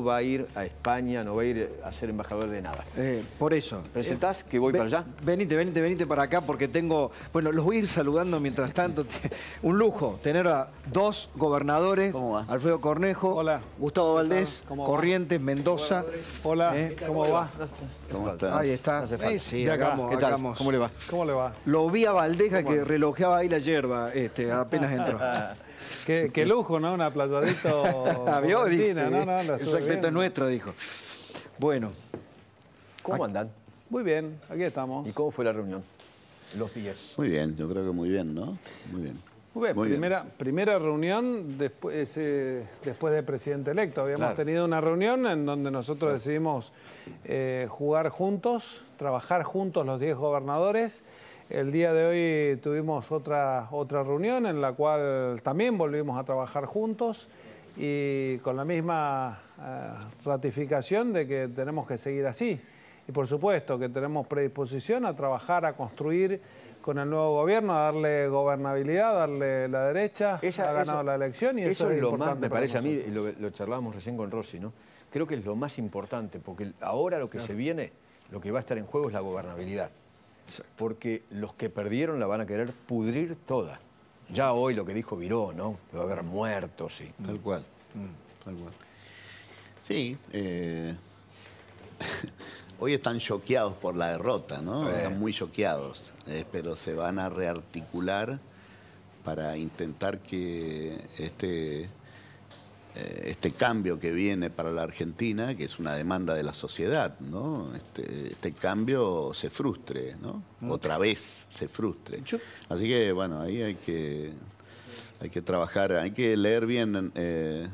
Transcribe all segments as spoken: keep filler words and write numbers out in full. no va a ir a España, no va a ir a ser embajador de nada. Eh, por eso. ¿Presentás eh, que voy ven, para allá? Venite, venite, venite para acá porque tengo... Bueno, los voy a ir saludando mientras tanto. Un lujo tener a dos gobernadores. ¿Cómo va? Alfredo Cornejo. Hola. Gustavo Valdés. ¿Cómo va? Corrientes, Mendoza. Hola. ¿Eh? ¿Cómo, ¿Cómo va? ¿Cómo estás? Ahí está. Eh, sí, de acá. Hagamos, ¿Qué tal? Hagamos. ¿Cómo le va? ¿Cómo le va? Lo vi a Valdeja que relojeaba ahí la hierba, este, apenas entró. Qué, qué lujo, ¿no? Una playadito... ¿Vio? No, no, no, exactamente nuestra, dijo. Bueno. ¿Cómo andan? Muy bien, aquí estamos. ¿Y cómo fue la reunión? Los días. Muy bien, yo creo que muy bien, ¿no? Muy bien. Muy bien, muy primera, bien. primera reunión después, eh, después del presidente electo. Habíamos claro. tenido una reunión en donde nosotros decidimos eh, jugar juntos, trabajar juntos los diez gobernadores. El día de hoy tuvimos otra, otra reunión en la cual también volvimos a trabajar juntos y con la misma eh, ratificación de que tenemos que seguir así. Y por supuesto que tenemos predisposición a trabajar, a construir con el nuevo gobierno, a darle gobernabilidad, darle la derecha, esa, ha ganado eso, la elección y eso, eso es, es lo importante más, me parece nosotros. a mí, lo, lo charlábamos recién con Rossi, ¿no? Creo que es lo más importante porque ahora lo que claro. se viene, lo que va a estar en juego es la gobernabilidad. Porque los que perdieron la van a querer pudrir toda. Ya hoy lo que dijo Viró, ¿no? Que va a haber muertos, sí. Tal cual. Tal cual. Sí. Eh... hoy están choqueados por la derrota, ¿no? Eh. Están muy choqueados. Eh, pero se van a rearticular para intentar que este, eh, este cambio que viene para la Argentina, que es una demanda de la sociedad, ¿no? Este, este cambio se frustre, ¿no? Mm. Otra vez se frustre. Así que, bueno, ahí hay que, hay que trabajar, hay que leer bien... Eh,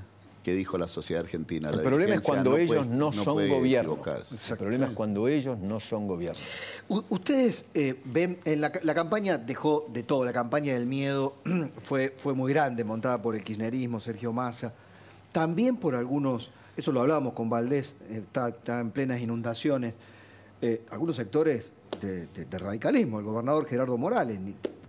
que dijo la sociedad argentina. El problema es cuando ellos no son gobierno. El problema es cuando ellos no son gobierno. Ustedes eh, ven, en la, la campaña dejó de todo, la campaña del miedo fue, fue muy grande, montada por el kirchnerismo, Sergio Massa, también por algunos, eso lo hablábamos con Valdés, está, está en plenas inundaciones, eh, algunos sectores de, de, de radicalismo, el gobernador Gerardo Morales,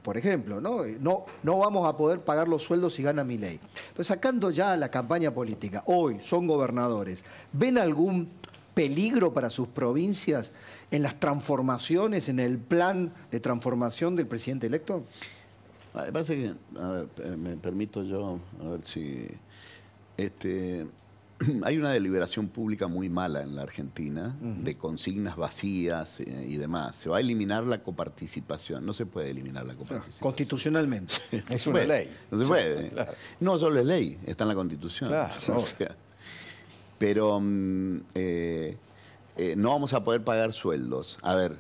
por ejemplo, ¿no? No, no vamos a poder pagar los sueldos si gana Milei. Entonces, sacando ya la campaña política, hoy son gobernadores, ¿ven algún peligro para sus provincias en las transformaciones, en el plan de transformación del presidente electo? Me parece que, a ver, me permito yo, a ver si... Este, hay una deliberación pública muy mala en la Argentina, uh-huh. de consignas vacías eh, y demás. Se va a eliminar la coparticipación. No se puede eliminar la coparticipación. Constitucionalmente. Es una ley. No se puede. Claro. No solo es ley, está en la Constitución. Claro, o sea, pero eh, eh, no vamos a poder pagar sueldos. A ver,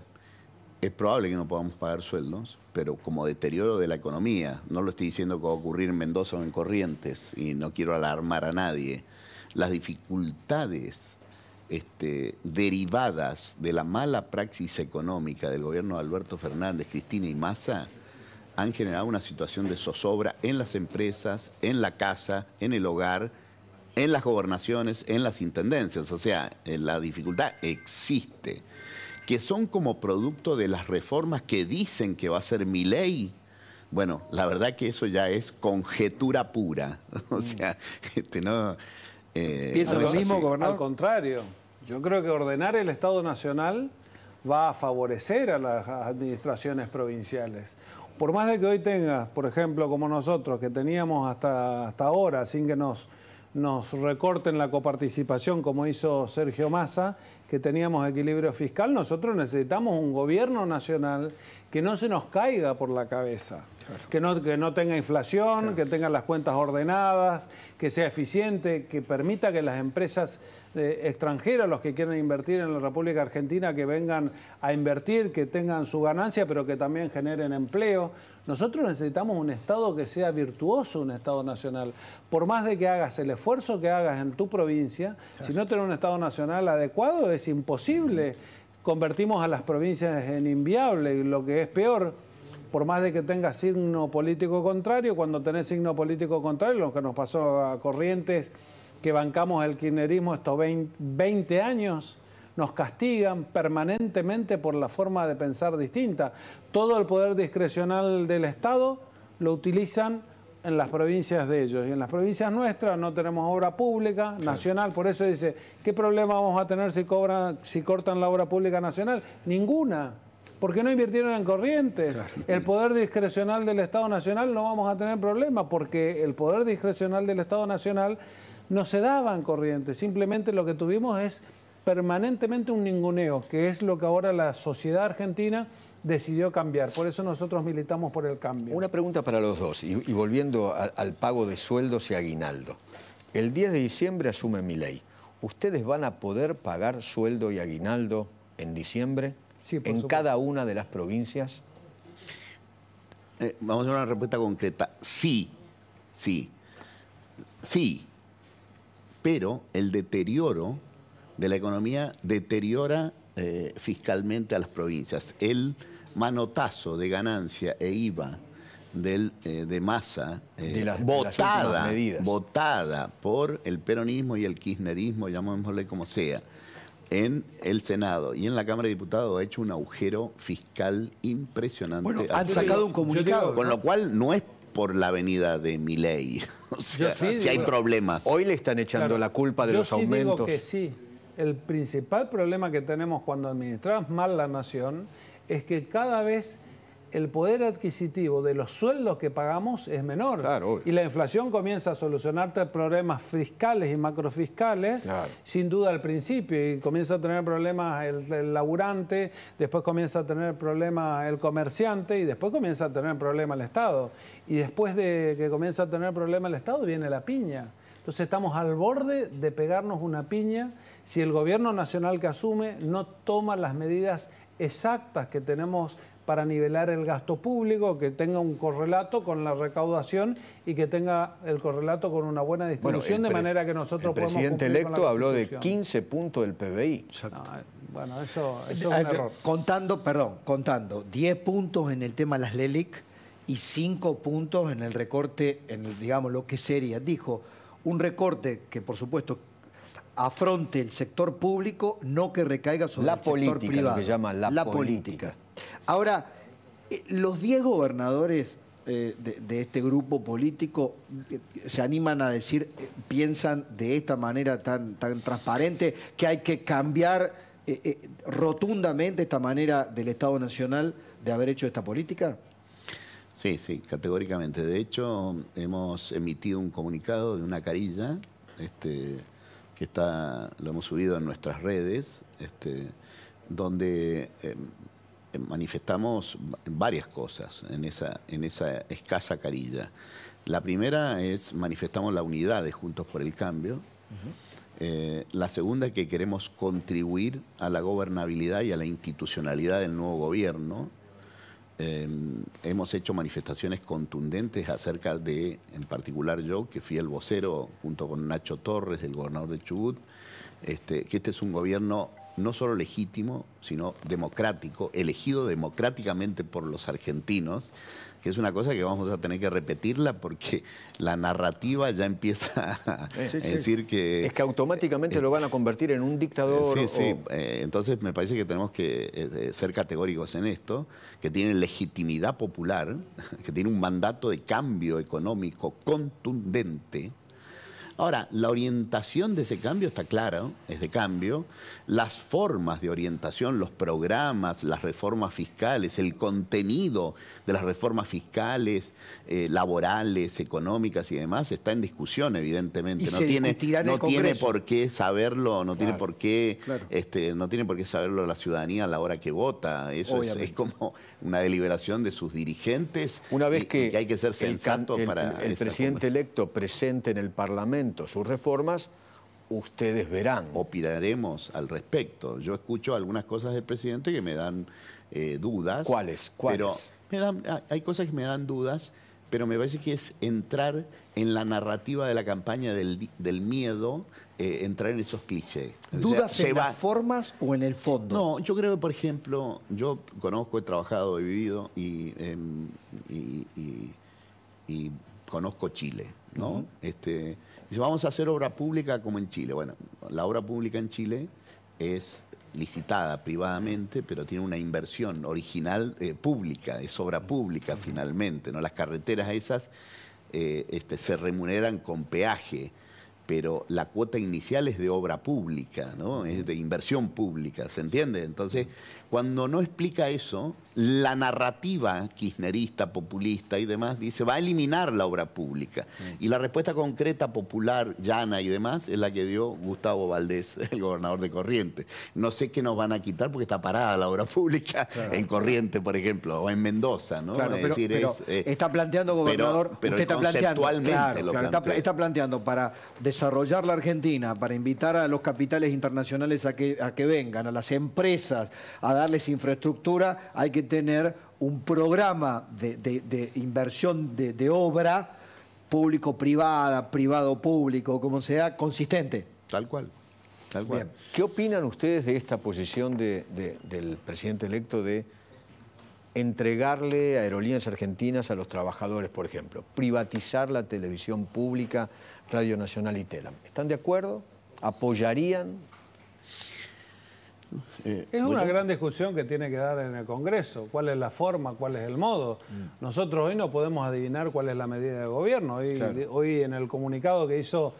es probable que no podamos pagar sueldos, pero como deterioro de la economía. No lo estoy diciendo que va a ocurrir en Mendoza o en Corrientes y no quiero alarmar a nadie. Las dificultades este, derivadas de la mala praxis económica del gobierno de Alberto Fernández, Cristina y Massa han generado una situación de zozobra en las empresas, en la casa, en el hogar, en las gobernaciones, en las intendencias. O sea, la dificultad existe, que son como producto de las reformas que dicen que va a ser Milei. Bueno, la verdad que eso ya es conjetura pura. O sea, este, no... Eh, ¿Piensa lo mismo, gobernador? Al contrario, yo creo que ordenar el Estado Nacional va a favorecer a las administraciones provinciales. Por más de que hoy tengas, por ejemplo, como nosotros, que teníamos hasta, hasta ahora, sin que nos, nos recorten la coparticipación, como hizo Sergio Massa, que teníamos equilibrio fiscal, nosotros necesitamos un gobierno nacional que no se nos caiga por la cabeza. Claro. Que no, que no tenga inflación, claro. que tenga las cuentas ordenadas, que sea eficiente, que permita que las empresas eh, extranjeras, los que quieran invertir en la República Argentina, que vengan a invertir, que tengan su ganancia, pero que también generen empleo. Nosotros necesitamos un Estado que sea virtuoso, un Estado nacional. Por más de que hagas el esfuerzo que hagas en tu provincia, claro. si no tenés un Estado nacional adecuado es imposible. Convertimos a las provincias en inviable y lo que es peor... Por más de que tengas signo político contrario, cuando tenés signo político contrario, lo que nos pasó a Corrientes, que bancamos el kirchnerismo estos veinte años, nos castigan permanentemente por la forma de pensar distinta. Todo el poder discrecional del Estado lo utilizan en las provincias de ellos y en las provincias nuestras no tenemos obra pública nacional, por eso dice, ¿qué problema vamos a tener si cobran, si cortan la obra pública nacional? Ninguna, porque no invirtieron en corrientes. Claro. El poder discrecional del Estado Nacional no vamos a tener problema, porque el poder discrecional del Estado Nacional no se daba en corrientes, simplemente lo que tuvimos es permanentemente un ninguneo, que es lo que ahora la sociedad argentina decidió cambiar. Por eso nosotros militamos por el cambio. Una pregunta para los dos, y, y volviendo a, al pago de sueldos y aguinaldo. El diez de diciembre asume Milei. ¿Ustedes van a poder pagar sueldo y aguinaldo en diciembre? Sí, por ¿En supuesto. Cada una de las provincias? Eh, vamos a dar una respuesta concreta. Sí, sí, sí. Pero el deterioro de la economía deteriora eh, fiscalmente a las provincias. El manotazo de ganancia e I V A del, eh, de Massa, eh, de las, votada, de las votada por el peronismo y el kirchnerismo, llamémosle como sea, en el Senado y en la Cámara de Diputados ha hecho un agujero fiscal impresionante. Bueno, han sacado un comunicado, digo, con ¿no? lo cual no es por la venida de Milei. O sea, sí, si hay digo, problemas. Hoy le están echando claro, la culpa de los sí aumentos. Digo que sí. El principal problema que tenemos cuando administramos mal la nación es que cada vez el poder adquisitivo de los sueldos que pagamos es menor. Claro, y la inflación comienza a solucionarte problemas fiscales y macrofiscales, claro, sin duda al principio. Y comienza a tener problemas el, el laburante, después comienza a tener problemas el comerciante y después comienza a tener problemas el Estado. Y después de que comienza a tener problemas el Estado viene la piña. Entonces estamos al borde de pegarnos una piña si el gobierno nacional que asume no toma las medidas exactas que tenemos para nivelar el gasto público, que tenga un correlato con la recaudación y que tenga el correlato con una buena distribución, bueno, de manera que nosotros podamos cumplir con la Constitución. El presidente electo habló de quince puntos del P B I. Exacto. No, bueno, eso, eso es un error. Contando, perdón, contando, diez puntos en el tema de las LELIC y cinco puntos en el recorte, en el, digamos, lo que sería, dijo... Un recorte que, por supuesto, afronte el sector público, no que recaiga sobre la el política, sector privado. Lo que llaman la, la política. política. Ahora, los diez gobernadores eh, de, de este grupo político eh, se animan a decir, eh, piensan de esta manera tan, tan transparente que hay que cambiar eh, eh, rotundamente esta manera del Estado Nacional de haber hecho esta política. Sí, sí, categóricamente. De hecho, hemos emitido un comunicado de una carilla, este, que está, lo hemos subido en nuestras redes, este, donde eh, manifestamos varias cosas en esa, en esa escasa carilla. La primera es, manifestamos la unidad de Juntos por el Cambio. Uh-huh. eh, la segunda es que queremos contribuir a la gobernabilidad y a la institucionalidad del nuevo gobierno. Eh, hemos hecho manifestaciones contundentes acerca de, en particular yo, que fui el vocero junto con Nacho Torres, el gobernador de Chubut, este, que este es un gobierno no solo legítimo, sino democrático, elegido democráticamente por los argentinos, que es una cosa que vamos a tener que repetirla porque la narrativa ya empieza a sí, decir sí. que... Es que automáticamente eh, lo van a convertir en un dictador. Sí, o... sí. Eh, entonces me parece que tenemos que eh, ser categóricos en esto, que tiene legitimidad popular, que tiene un mandato de cambio económico contundente. Ahora, la orientación de ese cambio está clara, ¿no? Es de cambio. Las formas de orientación, los programas, las reformas fiscales, el contenido de las reformas fiscales, eh, laborales, económicas y demás, está en discusión, evidentemente. Y no se tiene, no tiene por qué saberlo, no claro, tiene por qué, claro. este, no tiene por qué saberlo la ciudadanía a la hora que vota. Eso es, es como una deliberación de sus dirigentes. Una vez que, y, que hay que ser sensato el, para. El, el presidente electo presente en el Parlamento sus reformas, ustedes verán. Opinaremos al respecto. Yo escucho algunas cosas del presidente que me dan eh, dudas. ¿Cuáles? ¿Cuáles? Pero me dan, hay cosas que me dan dudas, pero me parece que es entrar en la narrativa de la campaña del, del miedo, eh, entrar en esos clichés. ¿Dudas o sea, en las formas o en el fondo? No, yo creo que, por ejemplo, yo conozco, he trabajado, he vivido y, eh, y, y, y conozco Chile, ¿no? Uh-huh. Este... Dice, vamos a hacer obra pública como en Chile. Bueno, la obra pública en Chile es licitada privadamente, pero tiene una inversión original eh, pública, es obra pública finalmente, ¿no? Las carreteras esas eh, este, se remuneran con peaje, pero la cuota inicial es de obra pública, ¿no? Es de inversión pública, ¿se entiende? Entonces, cuando no explica eso, la narrativa kirchnerista, populista y demás dice, va a eliminar la obra pública. Y la respuesta concreta, popular, llana y demás, es la que dio Gustavo Valdés, el gobernador de Corrientes. No sé qué nos van a quitar porque está parada la obra pública, claro, en Corrientes, por ejemplo, o en Mendoza, ¿no? Claro, es pero, decir, pero es, está planteando, gobernador, pero, pero usted está conceptualmente planteando, claro, claro, está, está planteando para desarrollar la Argentina, para invitar a los capitales internacionales a que, a que vengan, a las empresas, a darles infraestructura, hay que tener un programa de, de, de inversión de, de obra público-privada, privado-público, como sea, consistente. Tal cual, tal cual. Bien. ¿Qué opinan ustedes de esta posición de, de, del presidente electo de entregarle Aerolíneas Argentinas a los trabajadores, por ejemplo? Privatizar la televisión pública, Radio Nacional y Telam. ¿Están de acuerdo? ¿Apoyarían? Eh, es una gran discusión que tiene que dar en el Congreso. ¿Cuál es la forma? ¿Cuál es el modo? Nosotros hoy no podemos adivinar cuál es la medida de gobierno. Hoy, claro, de, hoy en el comunicado que hizo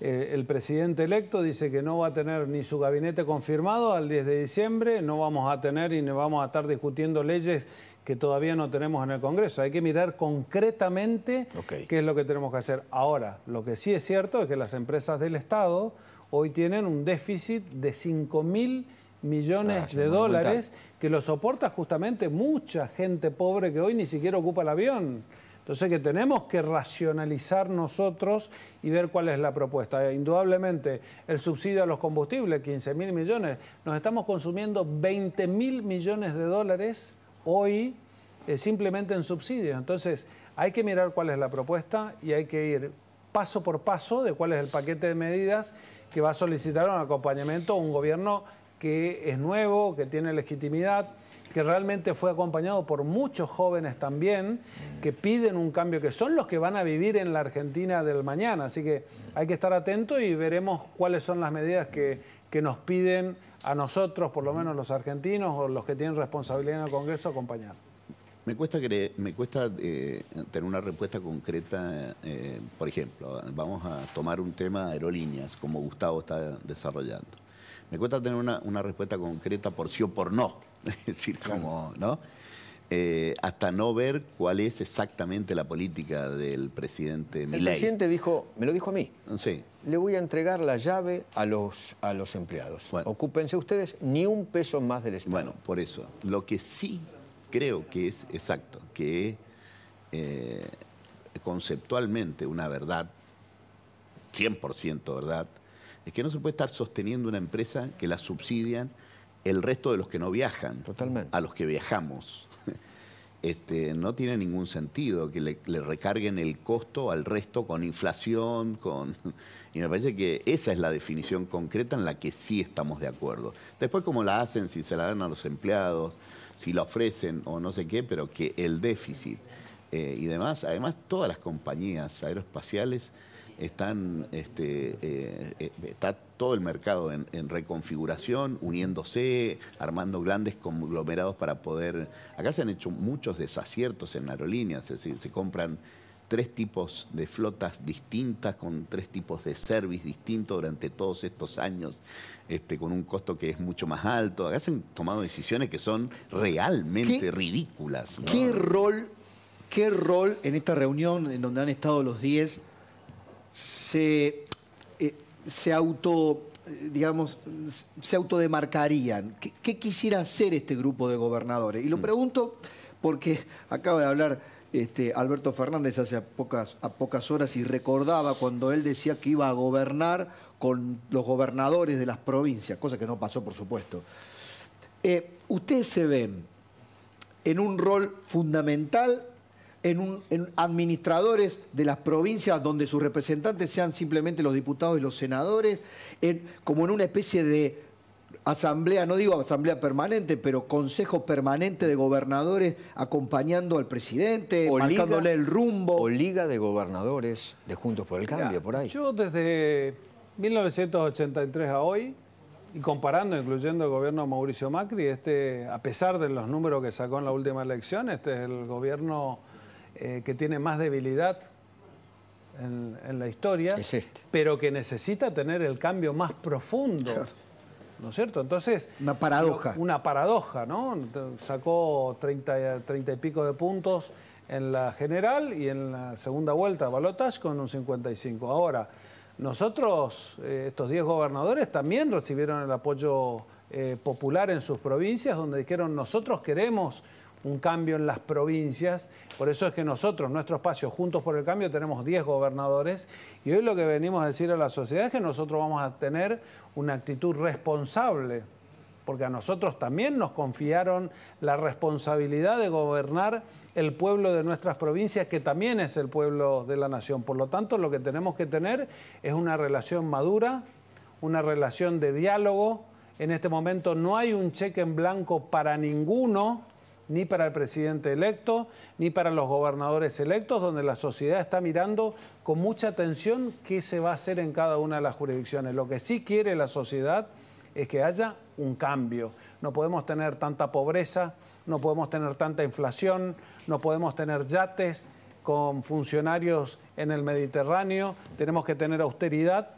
eh, el presidente electo dice que no va a tener ni su gabinete confirmado al diez de diciembre, no vamos a tener y no vamos a estar discutiendo leyes que todavía no tenemos en el Congreso. Hay que mirar concretamente, okay, qué es lo que tenemos que hacer. Ahora, lo que sí es cierto es que las empresas del Estado hoy tienen un déficit de cinco mil millones ah, de dólares que lo soporta justamente mucha gente pobre que hoy ni siquiera ocupa el avión. Entonces que tenemos que racionalizar nosotros y ver cuál es la propuesta. Indudablemente el subsidio a los combustibles, quince mil millones, nos estamos consumiendo veinte mil millones de dólares hoy eh, simplemente en subsidios. Entonces hay que mirar cuál es la propuesta y hay que ir paso por paso de cuál es el paquete de medidas que va a solicitar un acompañamiento a un gobierno que es nuevo, que tiene legitimidad, que realmente fue acompañado por muchos jóvenes también, que piden un cambio, que son los que van a vivir en la Argentina del mañana. Así que hay que estar atentos y veremos cuáles son las medidas que, que nos piden a nosotros, por lo menos los argentinos, o los que tienen responsabilidad en el Congreso, acompañar. Me cuesta, creer, me cuesta eh, tener una respuesta concreta, eh, por ejemplo, vamos a tomar un tema de aerolíneas, como Gustavo está desarrollando. Me cuesta tener una, una respuesta concreta por sí o por no. Es decir, como, ¿no? Eh, hasta no ver cuál es exactamente la política del presidente Milei. El presidente dijo, me lo dijo a mí, sí, le voy a entregar la llave a los, a los empleados. Bueno. Ocúpense ustedes, ni un peso más del Estado. Bueno, por eso. Lo que sí creo que es exacto, que es eh, conceptualmente una verdad, cien por ciento verdad, es que no se puede estar sosteniendo una empresa que la subsidian el resto de los que no viajan. Totalmente. A los que viajamos. Este, no tiene ningún sentido que le, le recarguen el costo al resto con inflación, con... Y me parece que esa es la definición concreta en la que sí estamos de acuerdo. Después, cómo la hacen, si se la dan a los empleados, si la ofrecen o no sé qué, pero que el déficit eh, y demás, además todas las compañías aeroespaciales están, este, eh, está todo el mercado en, en reconfiguración, uniéndose, armando grandes conglomerados para poder... Acá se han hecho muchos desaciertos en aerolíneas, es decir, se compran tres tipos de flotas distintas, con tres tipos de service distintos durante todos estos años, este, con un costo que es mucho más alto. Acá se han tomado decisiones que son realmente ¿Qué, ridículas, ¿no? ¿Qué rol, qué rol en esta reunión en donde han estado los diez... Se, eh, se auto, digamos, se autodemarcarían? ¿Qué, ¿Qué quisiera hacer este grupo de gobernadores? Y lo pregunto porque acaba de hablar este, Alberto Fernández hace a pocas, a pocas horas y recordaba cuando él decía que iba a gobernar con los gobernadores de las provincias, cosa que no pasó, por supuesto. Eh, ¿Ustedes se ven en un rol fundamental? En, un, en administradores de las provincias donde sus representantes sean simplemente los diputados y los senadores, en, como en una especie de asamblea, no digo asamblea permanente, pero consejo permanente de gobernadores acompañando al presidente, o marcándole liga, el rumbo. O liga de gobernadores de Juntos por el Cambio, ya, por ahí. Yo desde mil novecientos ochenta y tres a hoy, y comparando, incluyendo el gobierno de Mauricio Macri, este, a pesar de los números que sacó en la última elección, este es el gobierno... Eh, que tiene más debilidad en, en la historia, es este. Pero que necesita tener el cambio más profundo, claro. ¿No es cierto? Entonces... Una paradoja. Lo, una paradoja, ¿no? Sacó treinta, treinta y pico de puntos en la general y en la segunda vuelta de balotaje con un cincuenta y cinco. Ahora, nosotros, eh, estos diez gobernadores, también recibieron el apoyo eh, popular en sus provincias, donde dijeron, nosotros queremos un cambio en las provincias. Por eso es que nosotros, nuestro espacio, Juntos por el Cambio, tenemos diez gobernadores. Y hoy lo que venimos a decir a la sociedad es que nosotros vamos a tener una actitud responsable, porque a nosotros también nos confiaron la responsabilidad de gobernar el pueblo de nuestras provincias, que también es el pueblo de la nación. Por lo tanto, lo que tenemos que tener es una relación madura, una relación de diálogo. En este momento no hay un cheque en blanco para ninguno, ni para el presidente electo, ni para los gobernadores electos, donde la sociedad está mirando con mucha atención qué se va a hacer en cada una de las jurisdicciones. Lo que sí quiere la sociedad es que haya un cambio. No podemos tener tanta pobreza, no podemos tener tanta inflación, no podemos tener yates con funcionarios en el Mediterráneo, tenemos que tener austeridad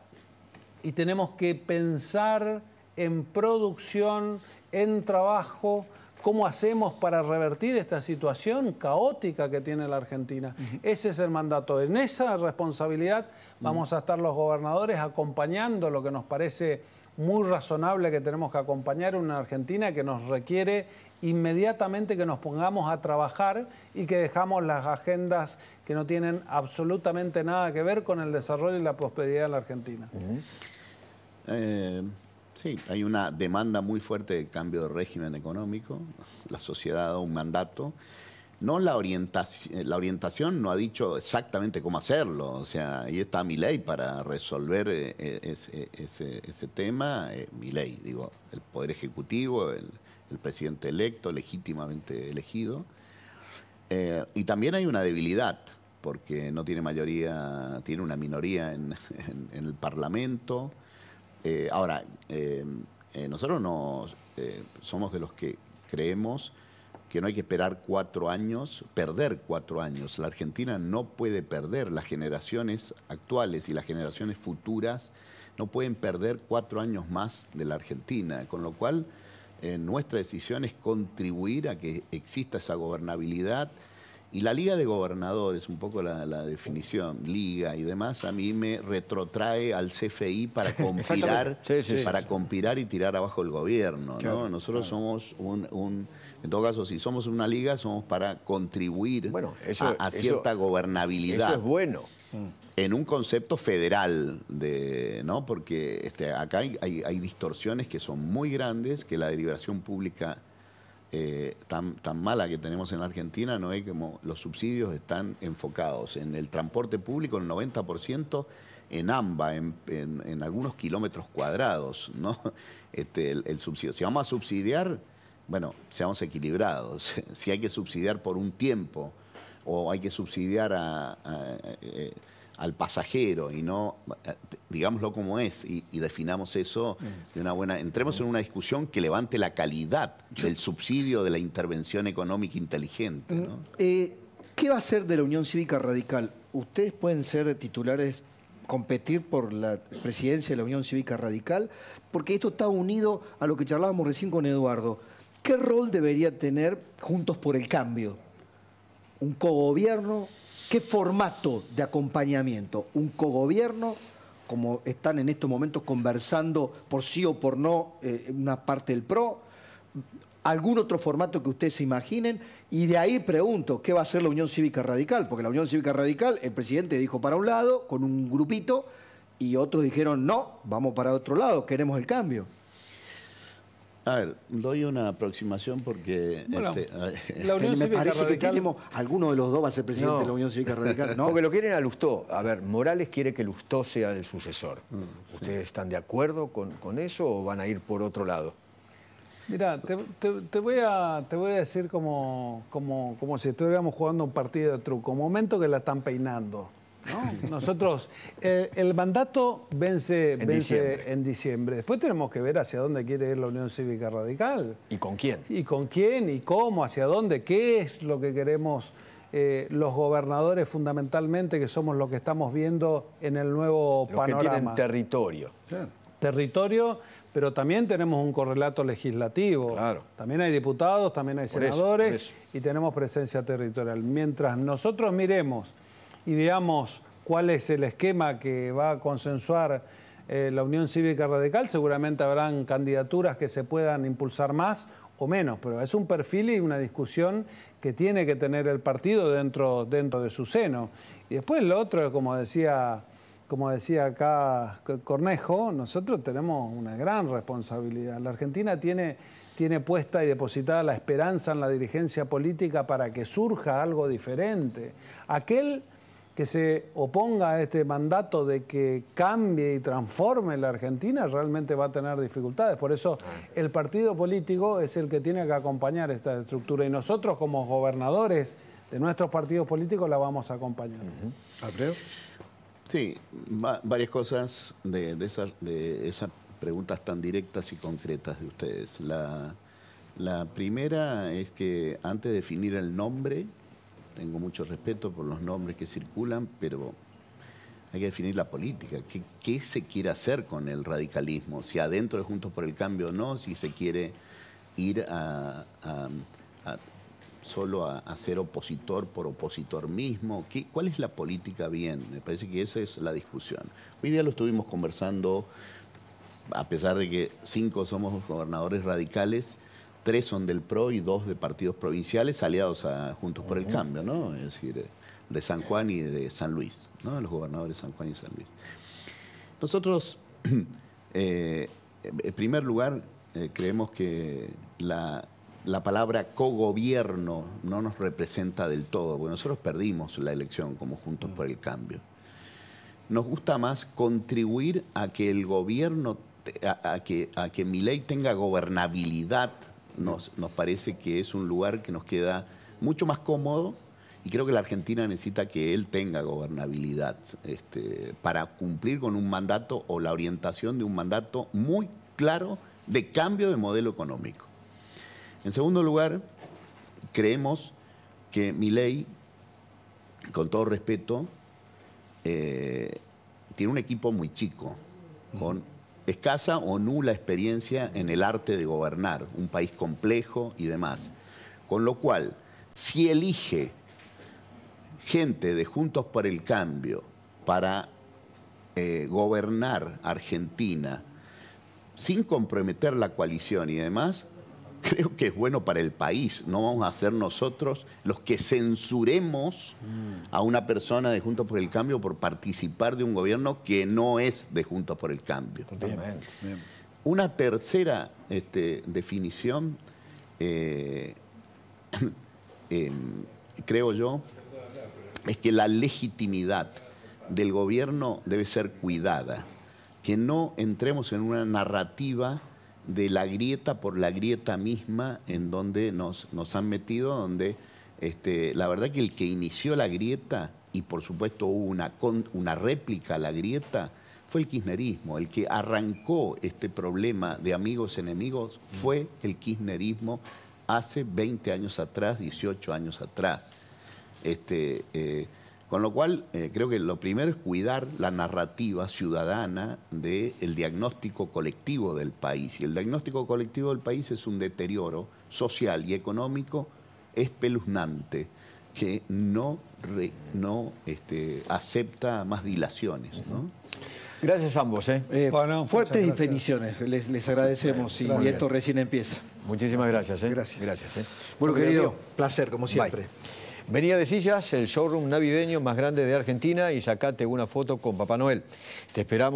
y tenemos que pensar en producción, en trabajo. ¿Cómo hacemos para revertir esta situación caótica que tiene la Argentina? Uh-huh. Ese es el mandato. En esa responsabilidad vamos uh-huh. a estar los gobernadores acompañando lo que nos parece muy razonable que tenemos que acompañar, una Argentina que nos requiere inmediatamente que nos pongamos a trabajar y que dejamos las agendas que no tienen absolutamente nada que ver con el desarrollo y la prosperidad de la Argentina. Uh-huh. eh... Sí, hay una demanda muy fuerte de cambio de régimen económico, la sociedad ha dado un mandato, no la orientación, la orientación no ha dicho exactamente cómo hacerlo, o sea, ahí está Milei para resolver ese, ese, ese tema, Milei, digo, el Poder Ejecutivo, el, el presidente electo, legítimamente elegido, eh, y también hay una debilidad, porque no tiene mayoría, tiene una minoría en, en, en el Parlamento. Eh, ahora, eh, eh, nosotros no eh, somos de los que creemos que no hay que esperar cuatro años, perder cuatro años. La Argentina no puede perder, las generaciones actuales y las generaciones futuras no pueden perder cuatro años más de la Argentina, con lo cual eh, nuestra decisión es contribuir a que exista esa gobernabilidad. Y la Liga de Gobernadores, un poco la, la definición, Liga y demás, a mí me retrotrae al C F I para compilar, sí, sí, para sí. compilar y tirar abajo el gobierno, claro, ¿no? Nosotros claro. somos un, un... En todo caso, si somos una liga, somos para contribuir bueno, eso, a, a cierta eso, gobernabilidad. Eso es bueno. En un concepto federal, de, ¿no? Porque este, acá hay, hay, hay distorsiones que son muy grandes, que la deliberación pública... Eh, tan, tan mala que tenemos en la Argentina, no es como los subsidios están enfocados en el transporte público, el noventa por ciento en AMBA, en, en, en algunos kilómetros cuadrados, ¿no? Este, el, el subsidio. Si vamos a subsidiar, bueno, seamos equilibrados. Si hay que subsidiar por un tiempo o hay que subsidiar a, a, a, al pasajero y no, digámoslo como es y, y definamos eso de una buena... Entremos en una discusión que levante la calidad del subsidio de la intervención económica inteligente, ¿no? Eh, ¿Qué va a ser de la Unión Cívica Radical? ¿Ustedes pueden ser titulares, competir por la presidencia de la Unión Cívica Radical? Porque esto está unido a lo que charlábamos recién con Eduardo. ¿Qué rol debería tener Juntos por el Cambio? ¿Un cogobierno? ¿Qué formato de acompañamiento? ¿Un cogobierno, como están en estos momentos conversando por sí o por no eh, una parte del P R O? ¿Algún otro formato que ustedes se imaginen? Y de ahí pregunto, ¿qué va a hacer la Unión Cívica Radical? Porque la Unión Cívica Radical, el presidente dijo para un lado, con un grupito, y otros dijeron, no, vamos para otro lado, queremos el cambio. A ver, doy una aproximación porque... Bueno, este, la Unión me Cívica parece Radical... que tenemos... Alguno de los dos va a ser presidente no. de la Unión Cívica Radical, ¿no? Porque lo quieren a Lustó. A ver, Morales quiere que Lustó sea el sucesor. Mm, ¿Ustedes sí. están de acuerdo con, con eso o van a ir por otro lado? Mira, te, te, te, voy, a, te voy a decir como, como, como si estuviéramos jugando un partido de truco. Momento que la están peinando, ¿no? Nosotros, eh, el mandato vence, en, vence diciembre. en diciembre. Después tenemos que ver hacia dónde quiere ir la Unión Cívica Radical. ¿Y con quién? ¿Y con quién? ¿Y cómo? ¿Hacia dónde? ¿Qué es lo que queremos eh, los gobernadores fundamentalmente, que somos lo que estamos viendo en el nuevo los panorama. Que tienen territorio. Claro. Territorio, pero también tenemos un correlato legislativo. Claro. También hay diputados, también hay por senadores eso, eso. y tenemos presencia territorial. Mientras nosotros miremos y veamos cuál es el esquema que va a consensuar eh, la Unión Cívica Radical, seguramente habrán candidaturas que se puedan impulsar más o menos, pero es un perfil y una discusión que tiene que tener el partido dentro, dentro de su seno. Y después lo otro, como decía... Como decía acá Cornejo, nosotros tenemos una gran responsabilidad. La Argentina tiene, tiene puesta y depositada la esperanza en la dirigencia política para que surja algo diferente. Aquel que se oponga a este mandato de que cambie y transforme la Argentina realmente va a tener dificultades. Por eso el partido político es el que tiene que acompañar esta estructura y nosotros como gobernadores de nuestros partidos políticos la vamos a acompañar. Uh-huh. ¿Alfredo? Sí, va, varias cosas de, de, esas, de esas preguntas tan directas y concretas de ustedes. La, la primera es que antes de definir el nombre, tengo mucho respeto por los nombres que circulan, pero hay que definir la política. ¿Qué, qué se quiere hacer con el radicalismo? Si adentro es Juntos por el Cambio o no, si se quiere ir a, a, a solo a, a ser opositor por opositor mismo. ¿Qué, ¿Cuál es la política bien? Me parece que esa es la discusión. Hoy día lo estuvimos conversando, a pesar de que cinco somos gobernadores radicales, tres son del P R O y dos de partidos provinciales aliados a Juntos por el Cambio, ¿no? Es decir, de San Juan y de San Luis, ¿no? Los gobernadores de San Juan y San Luis. Nosotros, eh, en primer lugar, eh, creemos que la... La palabra cogobierno no nos representa del todo, porque nosotros perdimos la elección como Juntos por el Cambio. Nos gusta más contribuir a que el gobierno, a, a que, a que Milei tenga gobernabilidad. Nos, nos parece que es un lugar que nos queda mucho más cómodo y creo que la Argentina necesita que él tenga gobernabilidad este, para cumplir con un mandato o la orientación de un mandato muy claro de cambio de modelo económico. En segundo lugar, creemos que Milei, con todo respeto, eh, tiene un equipo muy chico, con escasa o nula experiencia en el arte de gobernar, un país complejo y demás. Con lo cual, si elige gente de Juntos por el Cambio para eh, gobernar Argentina sin comprometer la coalición y demás, creo que es bueno para el país. No vamos a ser nosotros los que censuremos a una persona de Juntos por el Cambio por participar de un gobierno que no es de Juntos por el Cambio. Totalmente. Una tercera este, definición, eh, eh, creo yo, es que la legitimidad del gobierno debe ser cuidada. Que no entremos en una narrativa de la grieta por la grieta misma en donde nos, nos han metido, donde este, la verdad que el que inició la grieta, y por supuesto hubo una, una réplica a la grieta, fue el kirchnerismo. El que arrancó este problema de amigos-enemigos fue el kirchnerismo hace veinte años atrás, dieciocho años atrás. Este, eh, Con lo cual, eh, creo que lo primero es cuidar la narrativa ciudadana del diagnóstico colectivo del país. Y el diagnóstico colectivo del país es un deterioro social y económico espeluznante que no, re, no este, acepta más dilaciones, ¿no? Gracias a ambos. ¿eh? Eh, bueno, fuertes definiciones. Les, les agradecemos eh, y, y esto recién empieza. Muchísimas gracias. ¿eh? Gracias. gracias ¿eh? Bueno, querido, querido, placer como siempre. Bye. Venía de Sillas, el showroom navideño más grande de Argentina, y sacate una foto con Papá Noel. Te esperamos.